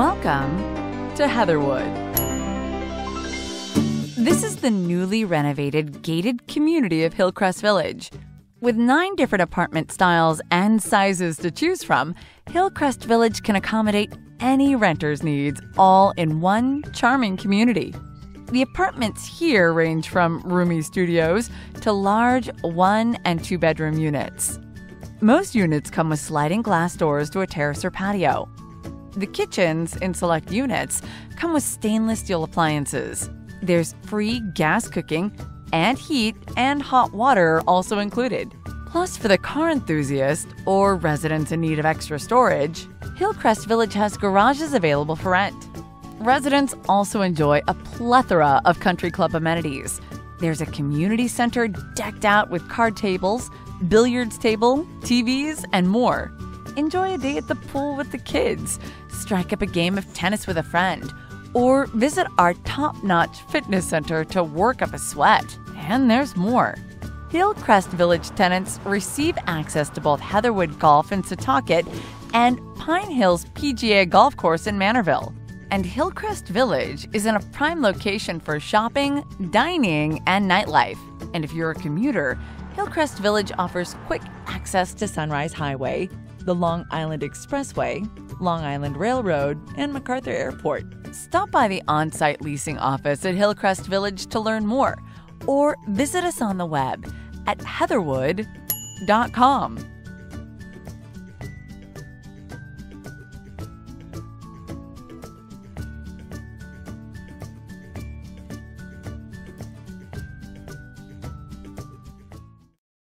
Welcome to Heatherwood. This is the newly renovated gated community of Hillcrest Village. With 9 different apartment styles and sizes to choose from, Hillcrest Village can accommodate any renter's needs, all in one charming community. The apartments here range from roomy studios to large 1- and 2-bedroom units. Most units come with sliding glass doors to a terrace or patio. The kitchens in select units come with stainless steel appliances. There's free gas cooking, and heat and hot water are also included. Plus, for the car enthusiast or residents in need of extra storage, Hillcrest Village has garages available for rent. Residents also enjoy a plethora of country club amenities. There's a community center decked out with card tables, billiards table, TVs, and more. Enjoy a day at the pool with the kids, strike up a game of tennis with a friend, or visit our top-notch fitness center to work up a sweat. And there's more. Hillcrest Village tenants receive access to both Heatherwood Golf in Setauket and Pine Hills PGA Golf Course in Manorville. And Hillcrest Village is in a prime location for shopping, dining, and nightlife. And if you're a commuter, Hillcrest Village offers quick access to Sunrise Highway, the Long Island Expressway, Long Island Railroad, and MacArthur Airport. Stop by the on-site leasing office at Hillcrest Village to learn more, or visit us on the web at heatherwood.com.